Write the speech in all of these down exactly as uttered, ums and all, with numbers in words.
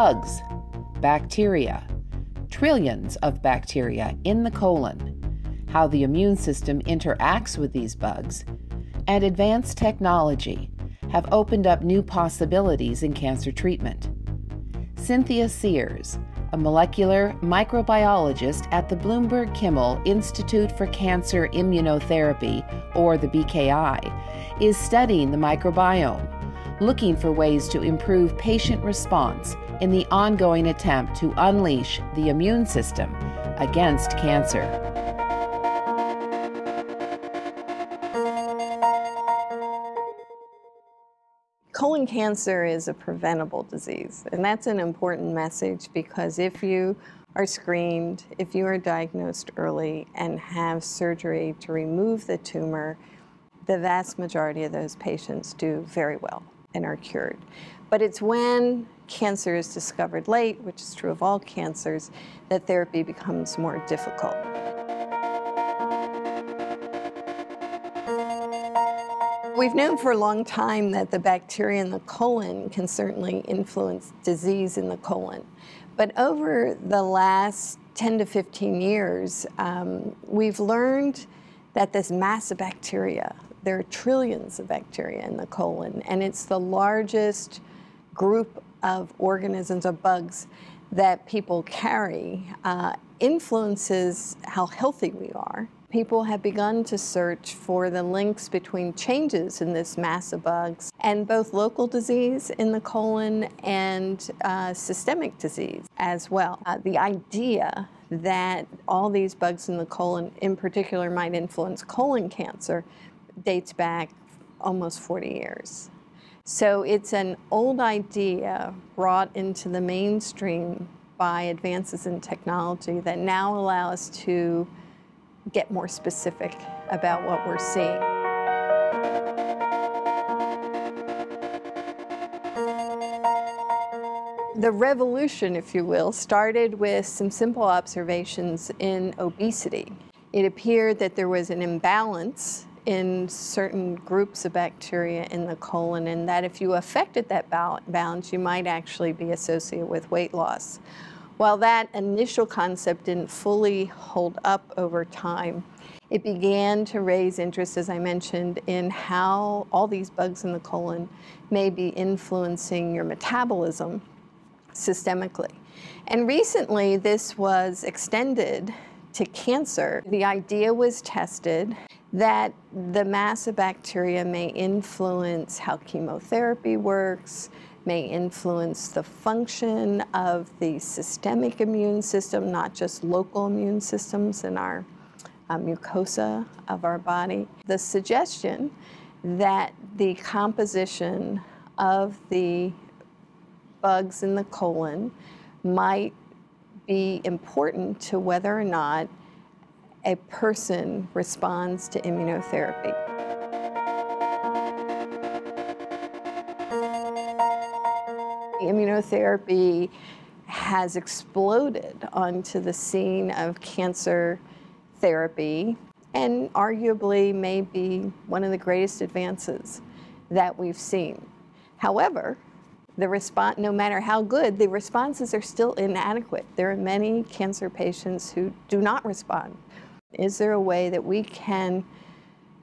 bugs, bacteria, trillions of bacteria in the colon, how the immune system interacts with these bugs, and advanced technology have opened up new possibilities in cancer treatment. Cynthia Sears, a molecular microbiologist at the Bloomberg Kimmel Institute for Cancer Immunotherapy, or the B K I, is studying the microbiome, looking for ways to improve patient response in the ongoing attempt to unleash the immune system against cancer. Colon cancer is a preventable disease, and that's an important message because if you are screened, if you are diagnosed early and have surgery to remove the tumor, the vast majority of those patients do very well and are cured. But it's when cancer is discovered late, which is true of all cancers, that therapy becomes more difficult. We've known for a long time that the bacteria in the colon can certainly influence disease in the colon. But over the last ten to fifteen years, um, we've learned that this mass of bacteria, there are trillions of bacteria in the colon, and it's the largest group of organisms or bugs that people carry, uh, influences how healthy we are. People have begun to search for the links between changes in this mass of bugs and both local disease in the colon and uh, systemic disease as well. Uh, the idea that all these bugs in the colon in particular might influence colon cancer dates back almost forty years. So it's an old idea brought into the mainstream by advances in technology that now allow us to get more specific about what we're seeing. The revolution, if you will, started with some simple observations in obesity. It appeared that there was an imbalance in certain groups of bacteria in the colon, and that if you affected that balance, you might actually be associated with weight loss. While that initial concept didn't fully hold up over time, it began to raise interest, as I mentioned, in how all these bugs in the colon may be influencing your metabolism systemically. And recently, this was extended to cancer. The idea was tested that the mass of bacteria may influence how chemotherapy works, may influence the function of the systemic immune system, not just local immune systems in our uh, mucosa of our body. The suggestion that the composition of the bugs in the colon might be important to whether or not a person responds to immunotherapy. Immunotherapy has exploded onto the scene of cancer therapy and arguably may be one of the greatest advances that we've seen. However, the response, no matter how good, the responses are still inadequate. There are many cancer patients who do not respond. Is there a way that we can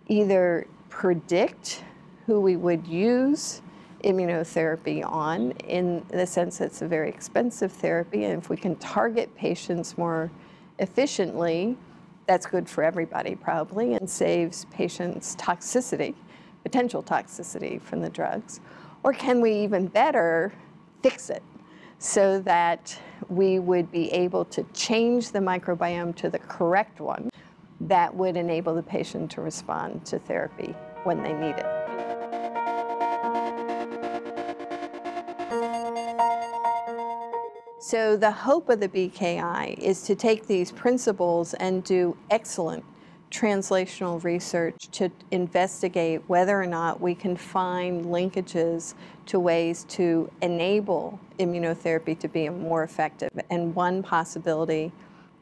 either predict who we would use immunotherapy on, in the sense that it's a very expensive therapy, and if we can target patients more efficiently, that's good for everybody probably and saves patients toxicity, potential toxicity from the drugs? Or can we even better fix it so that we would be able to change the microbiome to the correct one that would enable the patient to respond to therapy when they need it? So the hope of the B K I is to take these principles and do excellent translational research to investigate whether or not we can find linkages to ways to enable immunotherapy to be more effective. And one possibility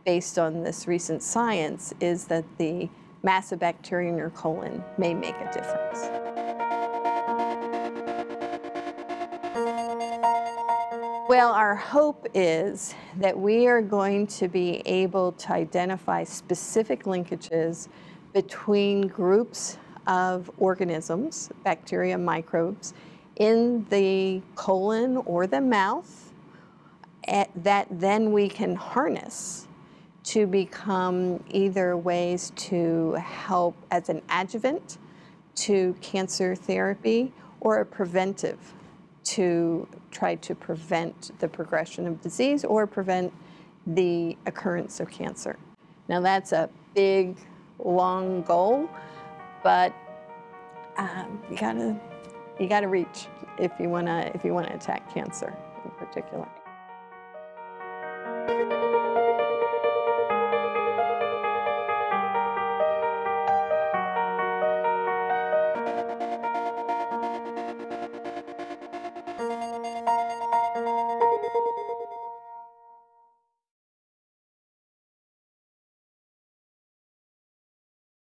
based on this recent science is that the mass of bacteria in your colon may make a difference. Well, our hope is that we are going to be able to identify specific linkages between groups of organisms, bacteria, microbes, in the colon or the mouth at, that then we can harness to become either ways to help as an adjuvant to cancer therapy or a preventive to try to prevent the progression of disease or prevent the occurrence of cancer. Now that's a big, long goal, but um, you gotta you gotta reach if you wanna if you wanna attack cancer in particular.